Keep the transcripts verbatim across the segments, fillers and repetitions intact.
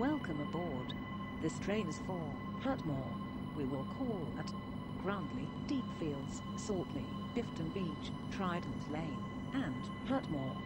Welcome aboard. This train is for Hurtmore. We will call at Grantley, Deepfields, Saltley, Bifton Beach, Trident Lane, and Hurtmore.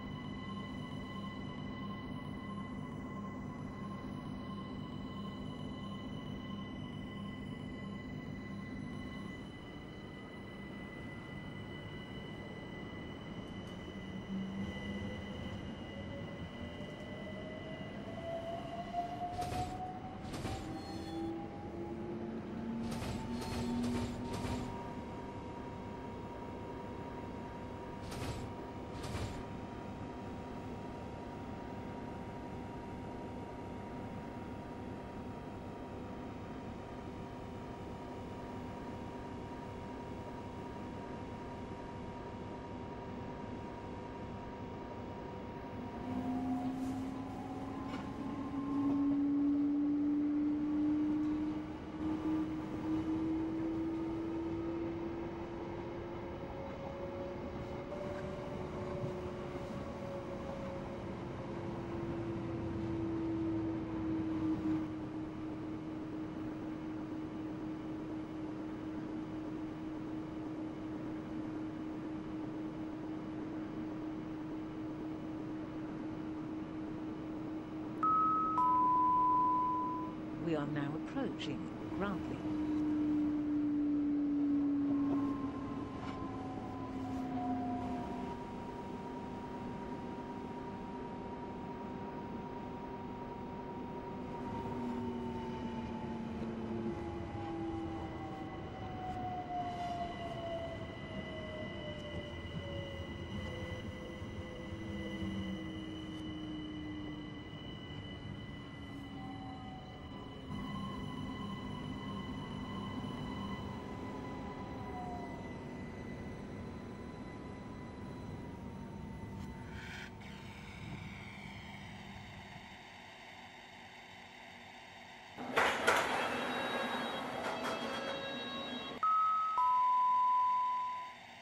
We are now approaching Grantley.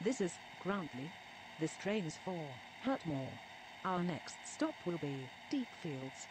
This is Grantley. This train is for Hurtmore. Our next stop will be Deepfields.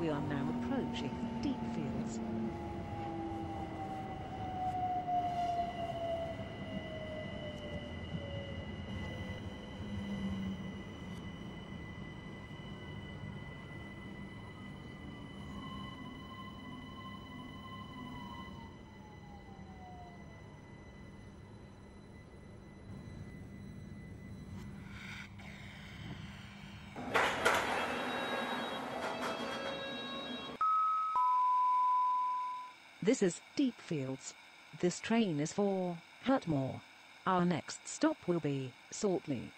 We are now approaching Deepfields. This is Deepfields. This train is for Hurtmore. Our next stop will be Saltley.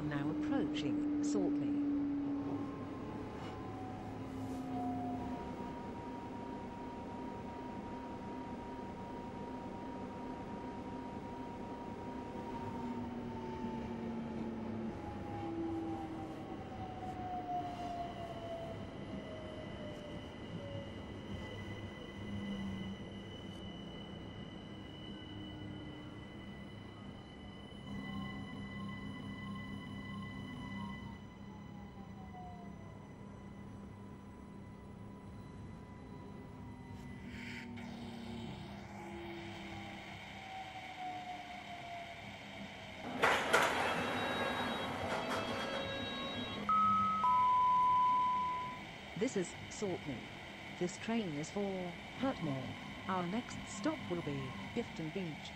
are now approaching Saltley. This is Saltley. This train is for Hurtmore. Our next stop will be Bifton Beach.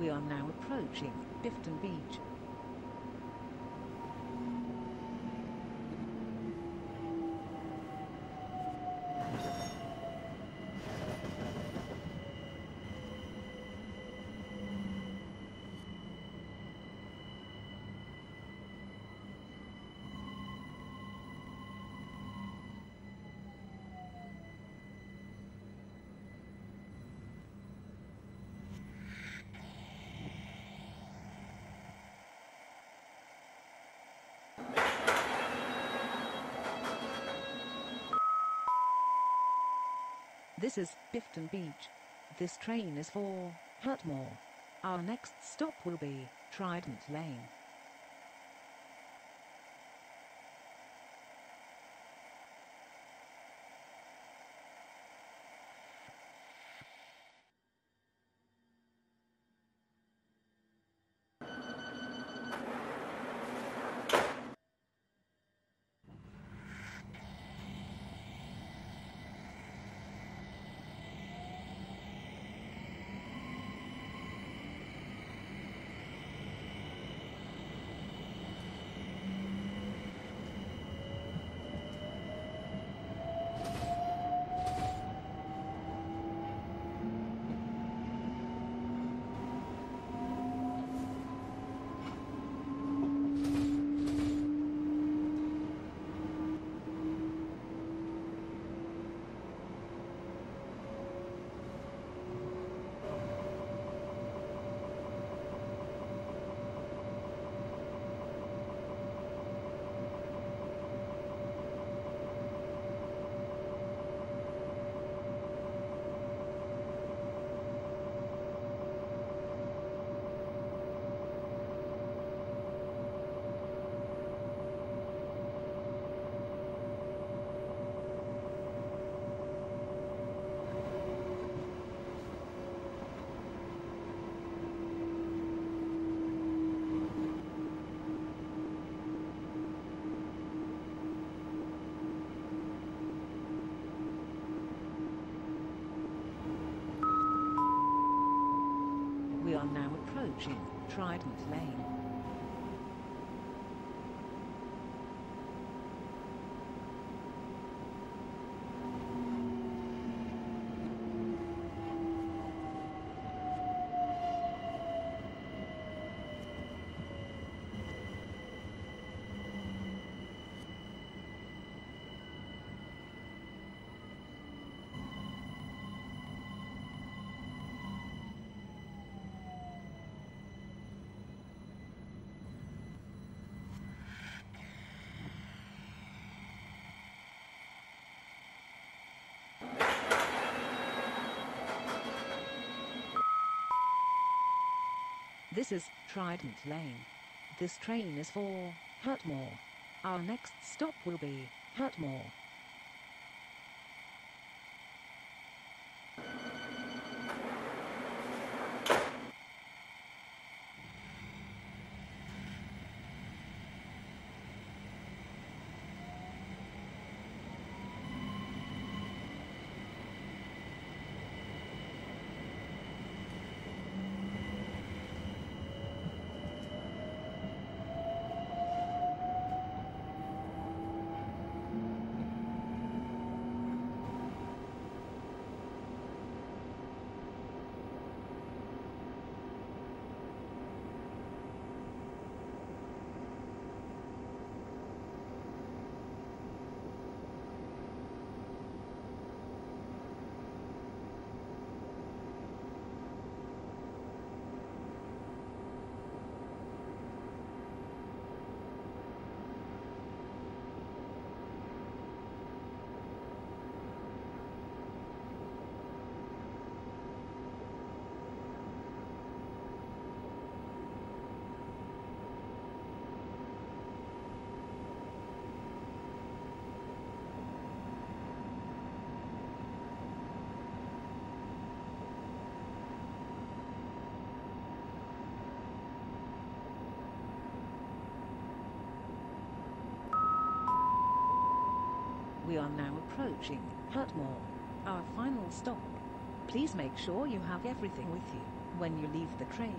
We are now approaching Bifton Beach. This is Bifton Beach. This train is for Hurtmore. Our next stop will be Trident Lane. We are now approaching Trident Lane. This is Trident Lane. This train is for Hurtmore. Our next stop will be Hurtmore. We are now approaching Hurtmore, our final stop. Please make sure you have everything with you when you leave the train.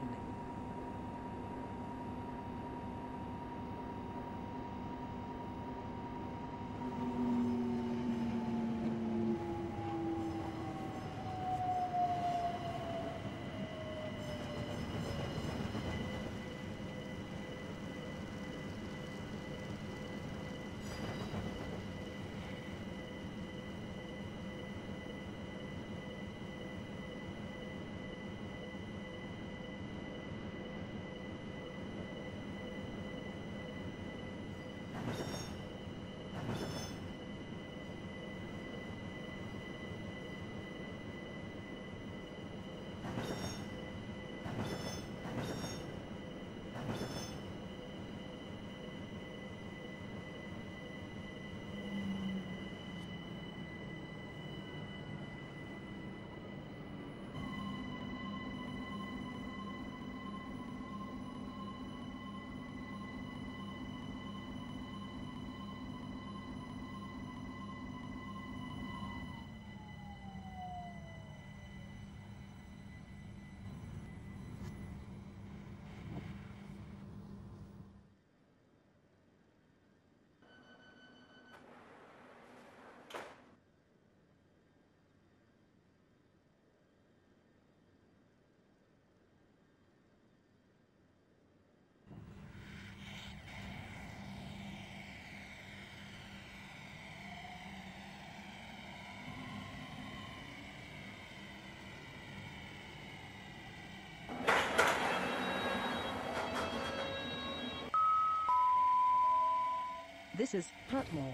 This is Hurtmore.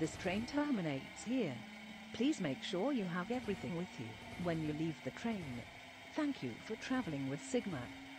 This train terminates here. Please make sure you have everything with you when you leave the train. Thank you for traveling with SIGMA.